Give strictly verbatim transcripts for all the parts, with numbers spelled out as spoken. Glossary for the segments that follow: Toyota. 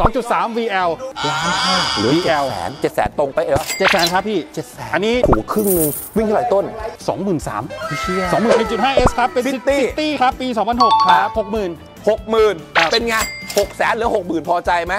สองจุดสาม วี แอล ล้านห้าหรือ วี แอล เจ็ดแสนตรงไปเหรอเจ็ดแสนครับพี่เจ็ดแสนอันนี้ถูกครึ่งนึงวิ่งเท่าไหร่ต้น สองหมื่นสามพัน สองหมื่นหนึ่งจุดห้า เอส ครับเป็นซิตี้ครับปีสองพันหกครับ หกหมื่น หกหมื่น เป็นไงหกแสนหรือ หกหมื่น พอใจไหม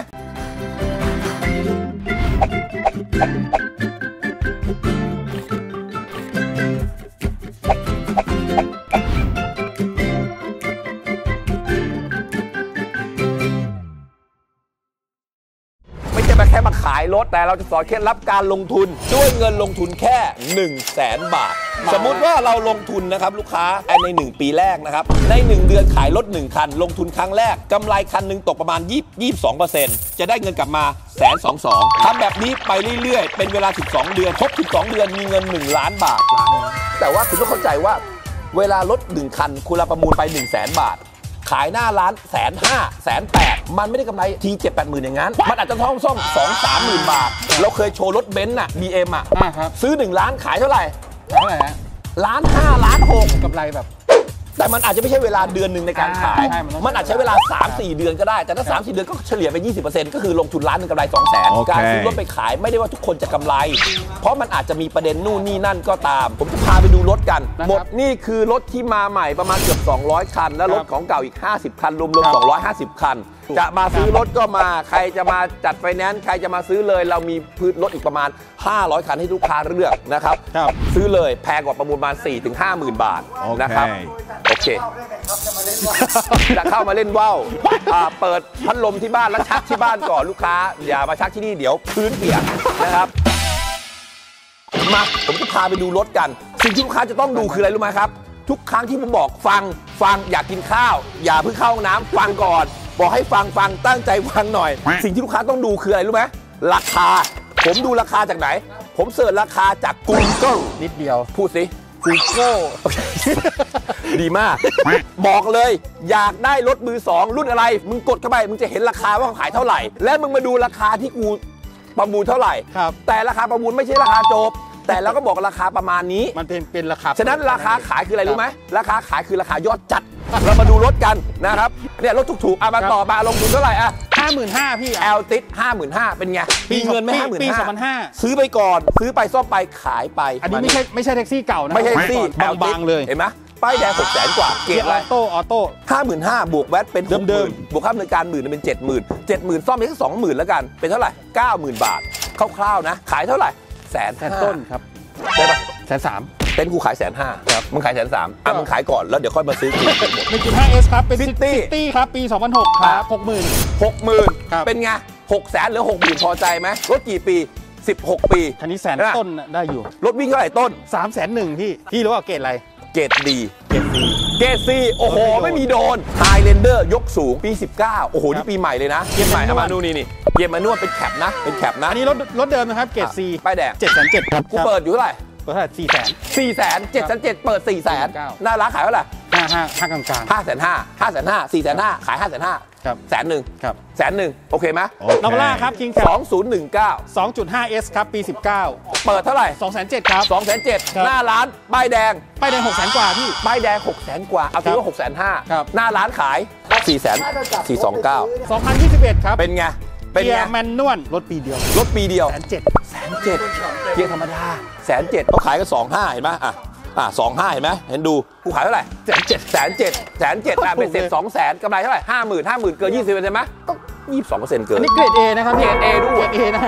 แค่มาขายรถแต่เราจะสอนเคล็ดลับการลงทุนด้วยเงินลงทุนแค่หนึ่งแสนบาทสมมุติว่าเราลงทุนนะครับลูกค้าในหนึ่งปีแรกนะครับในหนึ่งเดือนขายรถหนึ่งคันลงทุนครั้งแรกกำไรคันหนึ่งตกประมาณ ยี่สิบสองเปอร์เซ็นต์ จะได้เงินกลับมาแสนสองสองทำแบบนี้ไปเรื่อยๆเป็นเวลาสิบสองเดือนครบสิบสองเดือนมีเงินหนึ่งล้านบาทแต่ว่าคุณต้องเข้าใจว่าเวลารถหนึ่งคันคุณประมูลไปหนึ่งแสนบาทขายหน้าร้านแสนห้าแสนแปดมันไม่ได้กำไรทีเจ็ดแปดหมื่นอย่างนั้นมันอาจจะท่องซ่อมสองสามหมื่นบาทเราเคยโชว์รถเบนซ์อะบีเอ็มอะซื้อหนึ่งล้านขายเท่าไหร่เท่าไหร่ฮะล้านห้าล้านหกกำไรแบบแต่มันอาจจะไม่ใช่เวลาเดือนหนึ่งในการขายมันอาจใช้เวลา สามถึงสี่ เดือนก็ได้แต่ถ้า สามถึงสี่ เดือนก็เฉลี่ยไป ยี่สิบเปอร์เซ็นต์ ก็คือลงทุนล้านหนึ่งกำไร สองแสน การซื้อรถไปขายไม่ได้ว่าทุกคนจะกำไรเพราะมันอาจจะมีประเด็นนู่นนี่นั่นก็ตามผมจะพาไปดูรถกันหมดนี่คือรถที่มาใหม่ประมาณเกือบสองร้อยคันและรถของเก่าอีกห้าสิบคันรวมๆสองร้อยห้าสิบคันจะมาซื้อรถก็มาใครจะมาจัดไฟแนนซ์ใครจะมาซื้อเลยเรามีพื้นรถอีกประมาณห้าร้อยคันให้ลูกค้าเลือกนะครับซื้อเลยแพงกว่าประมูลมา สี่ถึงห้าหมื่น บาทนะครับโอเคจะเข้ามาเล่นว่าวเปิดพัดลมที่บ้านแล้วชักที่บ้านก่อนลูกค้าอย่ามาชักที่นี่เดี๋ยวพื้นเปียกนะครับมาผมจะพาไปดูรถกันสิ่งที่ลูกค้าจะต้องดูคืออะไรรู้ไหมครับทุกครั้งที่ผมบอกฟังฟังอยากกินข้าวอย่าเพิ่งเข้าห้องน้ำฟังก่อนบอกให้ฟังฟังตั้งใจฟังหน่อยสิ่งที่ลูกค้าต้องดูคืออะไรรู้ไหมราคาผมดูราคาจากไหนผมเสิร์ชราคาจาก Google นิดเดียวพูดสิ Google ดีมากบอกเลยอยากได้รถมือสองรุ่นอะไรมึงกดเข้าไปมึงจะเห็นราคาว่าเขาขายเท่าไหร่และมึงมาดูราคาที่กูประมูลเท่าไหร่แต่ราคาประมูลไม่ใช่ราคาจบแต่เราก็บอกราคาประมาณนี้มันเป็นเป็นราคาฉะนั้นราคาขายคืออะไรรู้ไหมราคาขายคือราคายอดจัดเรามาดูรถกันนะครับเนี่ยรถถูกๆเอามาต่อมาลงทุนเท่าไหร่อะห้าหมื่นห้าพี่แอลติสห้าหมื่นห้าเป็นไงปีเงินไม่ห้าหมื่นห้าปีสองพันห้าซื้อไปก่อนซื้อไปซ่อมไปขายไปอันนี้ไม่ใช่ไม่ใช่แท็กซี่เก่านะไม่ใช่แท็กซี่แอลบางเลยเห็นไหมป้ายแดงหกแสนกว่าเกียร์ออโต้ออโต้ห้าหมื่นห้าบวกแวตเป็นเดิมเดิมบวกค่าบริการหมื่นเป็นเจ็ดหมื่นเจ็ดหมื่นซ่อมไปแค่สองหมื่นแล้วกันเป็นเท่าไหร่เก้าหมื่นบาทคร่าวๆนะขายเท่าไหร่แสนต้นครับได้ปะแสนสามเต้นกูขายแสนห้าครับมึงขายแสนสามอ่ะมึงขายก่อนแล้วเดี๋ยวค่อยมาซื้อ หนึ่งจุดห้า เอส ครับเป็นซิตี้ครับปีสองพันหกครับ หกหมื่น หกหมื่น เป็นไงหกแสนหรือ หกหมื่น พอใจไหมรถกี่ปีสิบหกปีคันนี้แสนต้นได้อยู่รถวิ่งเท่าไหร่ต้น สามแสนหนึ่ง พี่พี่รู้ว่าเกรดอะไรเกรดดีเกรดซีโอ้โหไม่มีโดนไฮเลนเดอร์ยกสูงปีสิบเก้าโอ้โหนี่ปีใหม่เลยนะปีใหม่เอามาดูนี่นี่เกียร์มานวดเป็นแคปนะเป็นแคปนะอันนี้รถรถเดิมนะครับเกรดซีป้ายแดงเจ็ดแสนเจ็ดครับกูเปิดอยู่เท่าไหร่เปิดเท่าไหร่สี่แสนสี่แสนเจ็ดแสนเจ็ดเปิดสี่แสนหน้าร้านขายเท่าไหร่ห้าห้าห้ากลางกลางห้าแสนห้าห้าแสนห้าสี่แสนห้าขายห้าแสนห้าครับแสนหนึ่งครับแสนหนึ่งโอเคไหมลาวล่าครับคิงแคปสองศูนย์หนึ่งเก้าสองจุดห้าเอสครับปีสิบเก้าเปิดเท่าไหร่สองแสนเจ็ดครับสองแสนเจ็ดหน้าร้านป้ายแดงป้ายแดงหกแสนกว่าพี่ป้ายแดงหกแสนกว่าเอาถือว่าหกแสนห้าหน้าร้านขายสี่แสนสี่สองเก้าสองพันยี่สิบเอ็ดครับเป็นไงเกียร์แมนนวลรถปีเดียวรถปีเดียวแสนเจ็ดแสนเจ็ดเกียร์ธรรมดาแสนเจ็ดเขาขายก็สองห้าเห็นไหมอ่ะอ่ะสองห้าเห็นไหมเห็นดูกูขายเท่าไหร่แสนเจ็ดแสนเจ็ดแสนเจ็ดอ่ะเป็นเศษสองแสนกำไรเท่าไหร่ห้าหมื่นห้าหมื่นเกินยี่สิบเปอร์เซ็นต์ไหมก็ยี่สิบสองเปอร์เซ็นต์เกินอันนี้เกรดเอนะครับเกรดเอด้วยเกรดเอนะเอ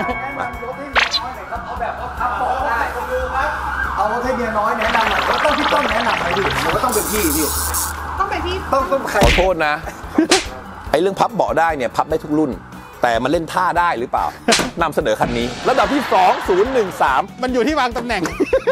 าแบบว่าพับบอกได้เอารถให้เมียน้อยแนะนำหน่อยก็ต้องพี่ต้องแนะนำไปดิหรือว่าต้องเป็นพี่ดิต้องเป็นพี่ต้องต้องขอโทษนะไอ้เรื่องพับเบาะได้เนี่ยพับได้ทุกรุ่นแต่มันเล่นท่าได้หรือเปล่านำเสนอคันนี้ระดับที่สองศูนย์หนึ่งสามมันอยู่ที่วางตำแหน่ง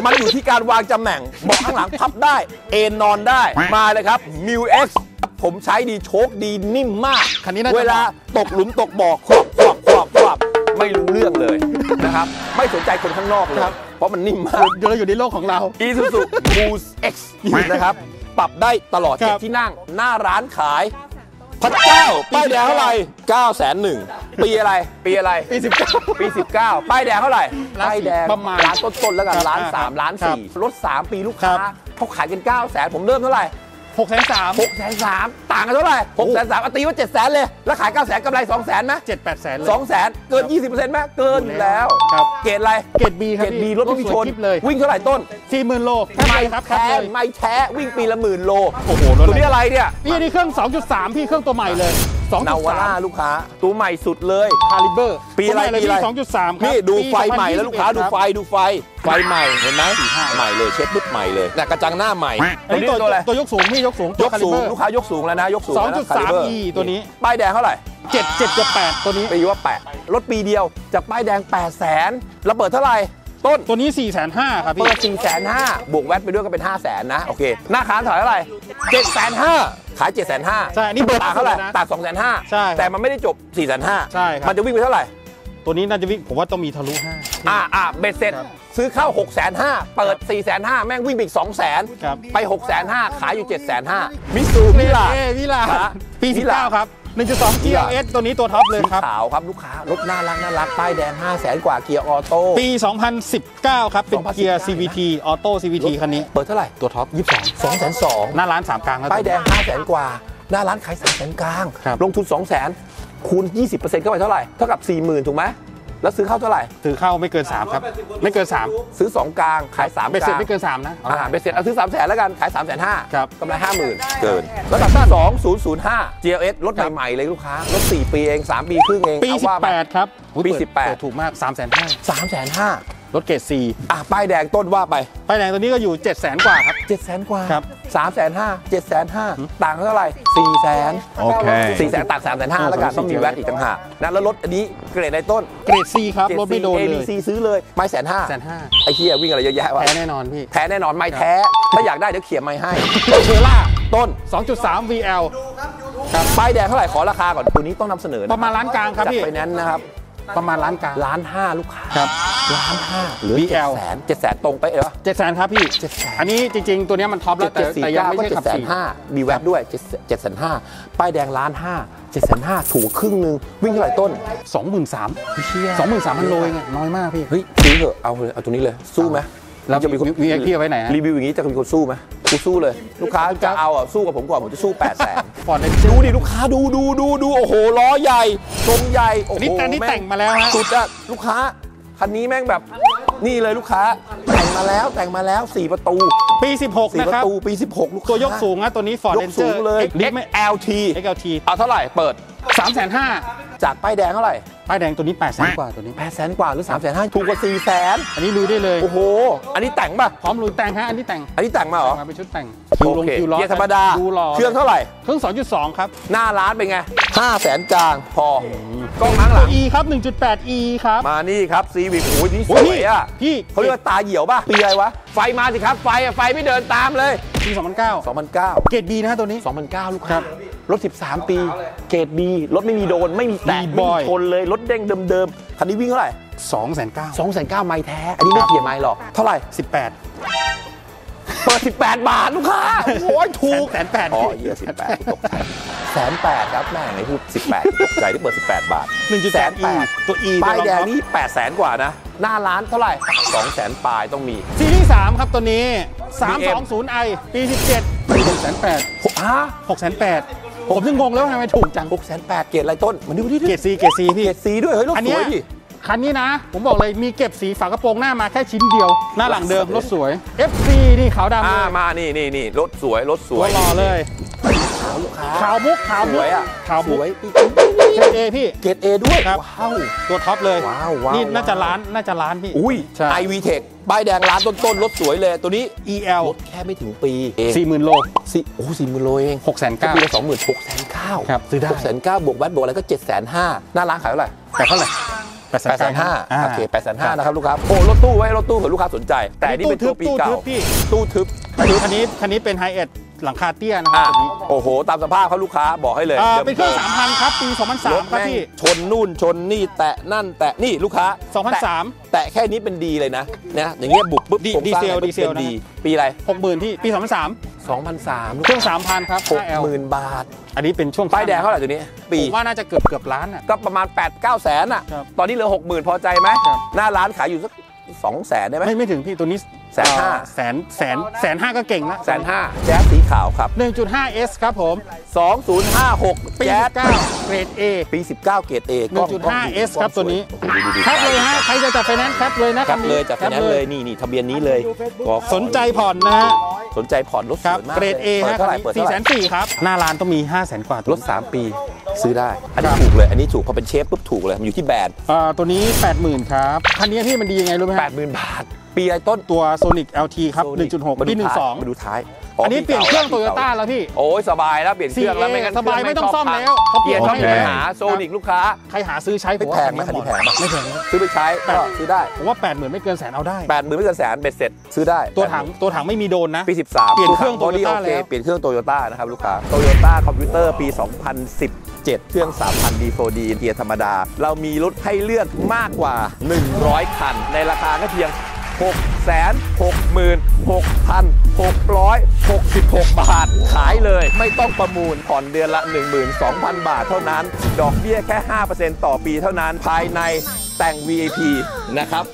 มันอยู่ที่การวางตำแหน่งเบาะข้างหลังพับได้เอนนอนได้มาเลยครับ มิว เอ็กซ์ ผมใช้ดีโชคดีนิ่มมากคันนี้เวลาตกหลุมตกบ่อครอบครอบครอบครอบไม่รู้เรื่องเลยนะครับไม่สนใจคนข้างนอกเลยเพราะมันนิ่มมากเราอยู่ในโลกของเรา Isuzu Muse-X นะครับปรับได้ตลอดเจ็ดที่นั่งหน้าร้านขายพระเจ้าป้ายแดงเท่าไหร่เก้าแสนหนึ่งปีอะไรปีอะไรปีสิบเก้าปีสิบเก้าป้ายแดงเท่าไหร่ป้ายแดงประมาณล้านต้นๆแล้วกันล้านสามล้านสี่รถสามปีลูกค้าเขาขายกันเก้าแสนผมเริ่มเท่าไหร่ หกแสนสามหกแสนสามต่างกันเท่าไหร่หกแสนสามตีว่าเจ็ดแสนเลยแล้วขายเก้าแสนกำไรสองแสนไหมเจ็ดแปดแสนสองแสนเกินยี่สิบเปอร์เซ็นต์ไหมเกินแล้วครับเกรดอะไรเกรดบีครับเกรดบีรถไม่มีชนวิ่งเท่าไหร่ต้นสี่หมื่นโลไม่ครับแท้ไม่แท้วิ่งปีละหมื่นโลโอ้โหตัวนี้อะไรเนี่ยพี่นี่เครื่อง สองจุดสาม พี่เครื่องตัวใหม่เลยนาวาร่าลูกค้าตัวใหม่สุดเลยคาลิเบอร์ปีอะไรปีอะไร สองจุดสาม ครับนี่ดูไฟใหม่แล้วลูกค้าดูไฟดูไฟไฟใหม่เห็นไหมใหม่เลยเช็ดปึ๊บใหม่เลยแต่กระจังหน้าใหม่อันนี้ตัวอะไรตัวยกสูงพี่ยกสูงยกสูงลูกค้ายกสูงแล้วนะยกสูง สองจุดสาม อี ตัวนี้ป้ายแดงเท่าไหร่เจ็ด เจ็ด แปด ตัวนี้ไปว่าแปดรถปีเดียวจากป้ายแดง แปดแสน แล้วเปิดเท่าไหร่ต้นตัวนี้ สี่แสนห้า ครับพี่เปิด สี่แสนห้า บวกแวตไปด้วยก็เป็น ห้าแสน นะโอเคหน้าค้านถอยเท่าไหร่ เจ็ดแสนห้า ขาย เจ็ดแสนห้า ใช่นี่เปิดตาเท่าไหร่ตา สองแสนห้า ใช่แต่มันไม่ได้จบ สี่แสนห้า ใช่ครับมันจะวิ่งไปเท่าไหร่ตัวนี้น่าจะวิ่งผมว่าต้องมีทะลุ ห้า อ่าอ่าเบ็ดเสร็จซื้อเข้า หกแสนห้า เปิด สี่แสนห้า แม่งวิ่งไปอีก สองแสน ไป หกแสนห้า ขายอยู่ เจ็ดแสนห้า มิสูมิลามิลาปี สิบเก้า ครับหนึ่งจุดสอง จี แอล เอส ตัวนี้ตัวท็อปเลยครับขาวครับลูกค้ารถน่ารักน่ารักป้ายแดง ห้าแสน กว่าเกียร์ออโต้ปีสองพันสิบเก้าครับเป็นเกียร์ ซี วี ที ออโต้ ซี วี ที คันนี้เปิดเท่าไหร่ตัวท็อปยี่สิบสอง สองแสนสองหมื่น หน้าร้านสามกลางป้ายแดง ห้าแสน กว่าหน้าร้านขาย สามแสน กลางลงทุน สองแสน คูณ ยี่สิบเปอร์เซ็นต์ เข้าไปเท่าไหร่เท่ากับ สี่หมื่น ถูกไหมแล้วซื้อเข้าเท่าไหร่ซื้อเข้าไม่เกินสามครับไม่เกินสามซื้อสองกลางขายสามกลางเบ็ดเสร็จไม่เกินสามนะอ่าเบ็ดเสร็จเอาซื้อสามแสนแล้วกันขาย สามแสนห้า ครับกำไร ห้าหมื่น เกินแล้วตัดสั้นสองพันห้า จี แอล เอส รถใหม่ๆเลยลูกค้ารถสี่ปีเองสามปีครึ่งเองปีสิบแปดครับปีสิบแปดถูกมาก สามแสนห้า สามแสนห้ารถเกรด ซี อ่ะป้ายแดงต้นว่าไปป้ายแดงตัวนี้ก็อยู่ เจ็ดแสน กว่าครับ เจ็ดแสน กว่าครับ สามแสนห้า เจ็ดแสนห้าต่างเท่าไหร่ สี่แสน โอเค สี่แสน ต่าง สามแสนห้า แล้วกันต้องมีแวตอีกต่างหากนะแล้วรถอันนี้เกรดในต้นเกรด C ครับรถไม่โดนเลย เอ บี ซี ซื้อเลยไม่แสนห้าแสนห้าไอ้เหี้ยวิ่งอะไรเยอะแยะวะแท้แน่นอนพี่แท้แน่นอนไม่แท้ถ้าอยากได้เดี๋ยวเขี่ยไม่ให้เชอร่าต้น สองจุดสาม วี แอล ครับป้ายแดงเท่าไหร่ขอราคาก่อนตัวนี้ต้องนำเสนอประมาณล้านกลางครับพี่จัดไฟแนนซ์นะครับประมาณล้านกลางล้านห้าลูกค้าครับล้านห้าหรือเจ็ดแสนเจ็ดแสนตรงไปเหรอเจ็ดแสนครับพี่เจ็ดแสนอันนี้จริงๆตัวนี้มันท็อปแล้วแต่แต่ยังไม่ใช่ขับสี่ห้าบีแวบด้วยเจ็ดแสนห้าป้ายแดงล้านห้าเจ็ดแสนห้าถูกครึ่งนึงวิ่งเท่าไหร่ต้น สองหมื่นสามพัน สองหมื่นสามพัน โลเองน้อยมากพี่เฮ้ยซื้อเถอะเอาเลยเอาตัวนี้เลยสู้ไหมเราจะมีคนมีไอเทียไว้ไหนรีวิวอย่างนี้จะมีคนสู้ไหมกูสู้เลยลูกค้าจะเอาอ่ะสู้กับผมก่อนผมจะสู้ แปดแสน ฟอนต์ดูดิลูกค้าดูดูดูดูโอ้โหล้อใหญ่ทรงใหญ่โอ้โหนี่การที่แต่งมาแล้วฮะสุดอะลูกค้าคันนี้แม่งแบบนี่เลยลูกค้าแต่งมาแล้วแต่งมาแล้วสี่ประตูปีสิบหกนะครับประตูปีสิบหกลูกตัวยกสูงนะตัวนี้ฟอร์ดเรนเจอร์เลย เอ็กซ์ แอล ที เอ็กซ์ แอล ที เอาเท่าไหร่เปิด สามแสนห้า จากป้ายแดงเท่าไหร่ป้ายแดงตัวนี้ แปดแสน กว่าตัวนี้ แปดแสน กว่าหรือ สามแสนห้า ถูกกว่า สี่แสน อันนี้รู้ได้เลยโอ้โหอันนี้แต่งป่ะพร้อมรู้แต่งฮะอันนี้แต่งอันนี้แต่งมาเหรอมาเป็นชุดแต่งคิวลงคิวล้อธรรมดาเครื่องเท่าไหร่เครื่อง สองจุดสอง ครับหน้าร้านเป็นไง ห้าแสน กลางพอกล้องหลังหลัง E ครับ หนึ่งจุดแปด E ครับมานี่ครับซีวิคโอ้ยนี่สวยอ่ะพี่เขาเรียกว่าตาเหี่ยวป่ะปีอะไรวะไฟมาสิครับไฟไฟไม่เดินตามเลยปีสองพันเก้า สองพันเก้า เกรด B นะตัวนี้ สองพันเก้า ลูกครับรถสิบสามปีเกรด B รถไม่มีโดนไม่มีแตกไม่มีชนเลยรถเด้งเดิมๆคันนี้วิ่งเท่าไหร่ สองแสนเก้า สองแสนเก้า ไม่แท้อันนี้ไม่เกี่ยวไม่หรอกเท่าไหร่ สิบแปด เปิด สิบแปด บาทลูกค้าโอ้ยถูก หนึ่งแสนแปด อ๋อเยอะ สิบแปด ตกใจ หนึ่งแสนแปด ครับแม่งไอ้พูด สิบแปด ตกใจที่เปิด สิบแปด บาท หนึ่งแสนแปด ตัว E ป้ายแดงนี่ แปดแสน กว่านะหน้าร้านเท่าไหร่ สองแสน ปลายต้องมีซีรีส์สามครับตัวนี้ สามสองศูนย์ ไอ ปี สิบเจ็ด หกแสนแปด ฮะ หกแสนแปดผมถึงงงแล้วทำไมถูกจัง หกแสนแปด เกรดอะไรต้นมันดูดิเกรด ซี เกรด ซี พี่เกรด ซี ด้วยเฮ้ยรถสวยดิคันนี้นะผมบอกเลยมีเก็บสีฝากระโปรงหน้ามาแค่ชิ้นเดียวหน้าหลังเดิมรถสวย เอฟ ซี นี่ขาวดำเลยมานี่นี่นี่รถสวยรถสวยรอเลยขาวมุกขาวมุกขาวมุกเกรด A พี่เกรด A ด้วยว้าวตัวท็อปเลยนี่น่าจะล้านน่าจะล้านพี่อุ้ย ไอ วี เทค ป้ายแดงล้านต้นๆรถสวยเลยตัวนี้ อี แอล รถแค่ไม่ถึงปี สี่หมื่น โลโอ้สี่หมื่นโลเอง หกแสนเก้า ปีละ สองหมื่นหกพันเก้า ครับซื้อได้ หกแสนเก้า บวกแวตบวกอะไรก็ เจ็ดแสนห้า หน้าร้านขายเท่าไหร่ขายเท่าไหร่แปดแสนห้า โอเค แปดแสนห้า นะครับลูกค้าโอ้รถตู้ไว้รถตู้เผื่อลูกค้าสนใจแต่นี่เป็นตู้ปีเก่าตู้ทึบคันนี้คันนี้เป็นไฮเอ็ดหลังคาเตี้ยนะครับตัวนี้โอ้โหตามสภาพเขาลูกค้าบอกให้เลยเป็นเครื่อง สามพัน ครับปี สองพันสาม ครับพี่ชนนู่นชนนี่แตะนั่นแตะนี่ลูกค้า สองพันสาม แตะแค่นี้เป็นดีเลยนะนะอย่างเงี้ยบุบปุ๊บดีเซลดีเซลดีปีอะไร หกหมื่น ที่ปี สองพันสาม สองพันสาม เครื่อง สามพัน ครับ หกหมื่น บาทอันนี้เป็นช่วงป้ายแดงเท่าไหร่ตัวนี้ปีว่าน่าจะเกือบเกือบล้านอ่ะก็ประมาณ แปดเก้า แสนอ่ะตอนนี้เหลือ หกหมื่น พอใจไหมหน้าร้านขายอยู่สัก สองแสน ได้ไหมไม่ไม่ถึงพี่ตัวนี้ แสนห้าแสนแสนแสนห้าก็เก่งละแสนห้าแจ๊สสีขาวครับ หนึ่งจุดห้า เอส ครับผมสองพันห้าสิบหกปีเกรด A ปีสิบเก้าเกรด A หนึ่งจุดห้า เอส ครับตัวนี้แคปเลยฮะใครจะจัดไฟแนนซ์แคปเลยนะแคปเลยจัดไฟแนนซ์เลยนี่นี่ทะเบียนนี้เลยสนใจผ่อนนะฮะสนใจผ่อนรถสวยมากเกรด A ฮะสี่แสนสี่ครับหน้าร้านต้องมีห้าแสนกว่ารถสามปีซื้อได้อันนี้ถูกเลยอันนี้ถูกพอเป็นเชฟปุ๊บถูกเลยมันอยู่ที่แบรนด์ตัวนี้ แปดหมื่น ครับคันนี้พี่มันดียังไงรู้ไหม แปดหมื่น บาทปีไอต้นตัว Sonic แอล ที ครับ หนึ่งจุดหก ปี หนึ่งสอง มาดูท้ายอันนี้เปลี่ยนเครื่องโตโยต้าแล้วพี่โอ้ยสบายแล้วเปลี่ยนเครื่องแล้วไม่งั้นสบายไม่ต้องซ่อมแล้วเขาเปลี่ยนเขาไม่หา Sonic ลูกค้าใครหาซื้อใช้ไปแพงไหมคันนี้แพงไม่แพงซื้อไปใช้ก็ซื้อได้ผมว่า แปดหมื่น ไม่เกินแสนเอาได้ แปดหมื่น ไม่เกินแสนเบ็ดเสร็จซื้อได้ตัวถังตัวถังไม่มีโดนนะปีสิบสามเปลี่ยนเครื่องโตโยต้าแล้วเปลี่ยนเครื่องโตโยต้านะครับลูกค้าโตโยต้าคอมพิวเตอร์ปี สองพันสิบเจ็ด เครื่อง สามพัน ดี โฟร์ ดี เกียร์ธรรมดาเรามีรถให้เลือกมากกว่า หนึ่งร้อย คันในราคาก็เพียงหกแสนหกหมื่นหกพันหกร้อยหกสิบหก บาทขายเลยไม่ต้องประมูลผ่อนเดือนละ หนึ่งหมื่นสองพัน บาทเท่านั้นดอกเบี้ยแค่ ห้าเปอร์เซ็นต์ ต่อปีเท่านั้นภายในแต่ง วี ไอ พี นะครับ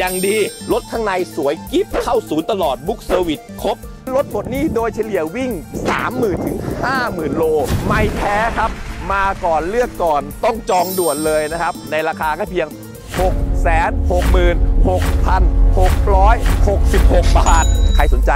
ยังดีรถข้างในสวยกิ๊บเข้าศูนย์ตลอดบุ๊กเซอร์วิสครบรถหมดนี้โดยเฉลี่ยวิ่ง สามหมื่น ถึง ห้าหมื่น โลไม่แท้ครับมาก่อนเลือกก่อนต้องจองด่วนเลยนะครับในราคาก็เพียงหกแสนหกหมื่นหกพันหกร้อยหกสิบหก บาทใครสนใจ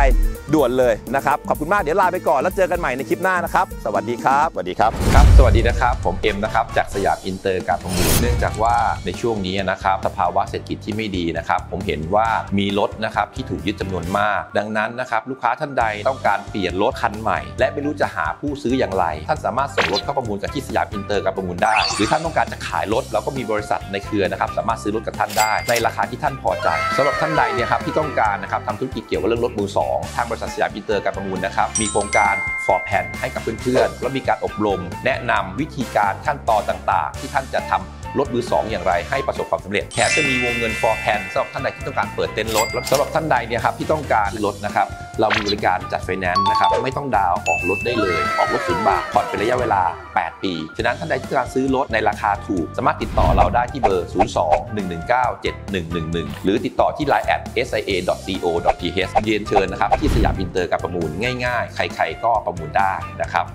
ด่วนเลยนะครับขอบคุณมากเดี๋ยวลาไปก่อนแล้วเจอกันใหม่ในคลิปหน้านะครับสวัสดีครับสวัสดีครับครับสวัสดีนะครับผมเอ็มนะครับจากสยามอินเตอร์การประมูลเนื่องจากว่าในช่วงนี้นะครับสภาวะเศรษฐกิจที่ไม่ดีนะครับผมเห็นว่ามีรถนะครับที่ถูกยึดจำนวนมากดังนั้นนะครับลูกค้าท่านใดต้องการเปลี่ยนรถคันใหม่และไม่รู้จะหาผู้ซื้ออย่างไรท่านสามารถส่งรถเข้าประมูลจากที่สยามอินเตอร์การประมูลได้หรือท่านต้องการจะขายรถเราก็มีบริษัทในเครือนะครับสามารถซื้อรถกับท่านได้ในราคาที่ท่านพอใจสำหรับท่านใดเนี่ยครับที่ต้องการนะครับทำธุรกิจเกี่ยวกับเรื่องรถมือสองทางสยามอินเตอร์การประมูลนะครับมีโครงการฟอร์แพนให้กับเพื่อนๆและมีการอบรมแนะนำวิธีการขั้นตอนต่างๆที่ท่านจะทำรถมือสองอย่างไรให้ประสบความสำเร็จแถมจะมีวงเงินฟอร์แพนสำหรับท่านใดที่ต้องการเปิดเต็นท์รถและสำหรับท่านใดเนี่ยครับที่ต้องการรถนะครับเรามีบริการจัดไฟแนนซ์นะครับไม่ต้องดาวออกรถได้เลยออกรถศูนย์บาทผ่อนเป็นระยะเวลาแปดปีฉะนั้นท่านใดที่ต้องการซื้อรถในราคาถูกสามารถติดต่อเราได้ที่เบอร์ศูนย์ สอง หนึ่ง หนึ่ง เก้า เจ็ด หนึ่ง หนึ่ง หนึ่งหรือติดต่อที่ ไลน์ แอท เอส ไอ เอ ดอท ซี โอ ดอท ที เอช เรียนเชิญนะครับที่สยามอินเตอร์การประมูลง่ายๆใครๆก็ประมูลได้นะครับ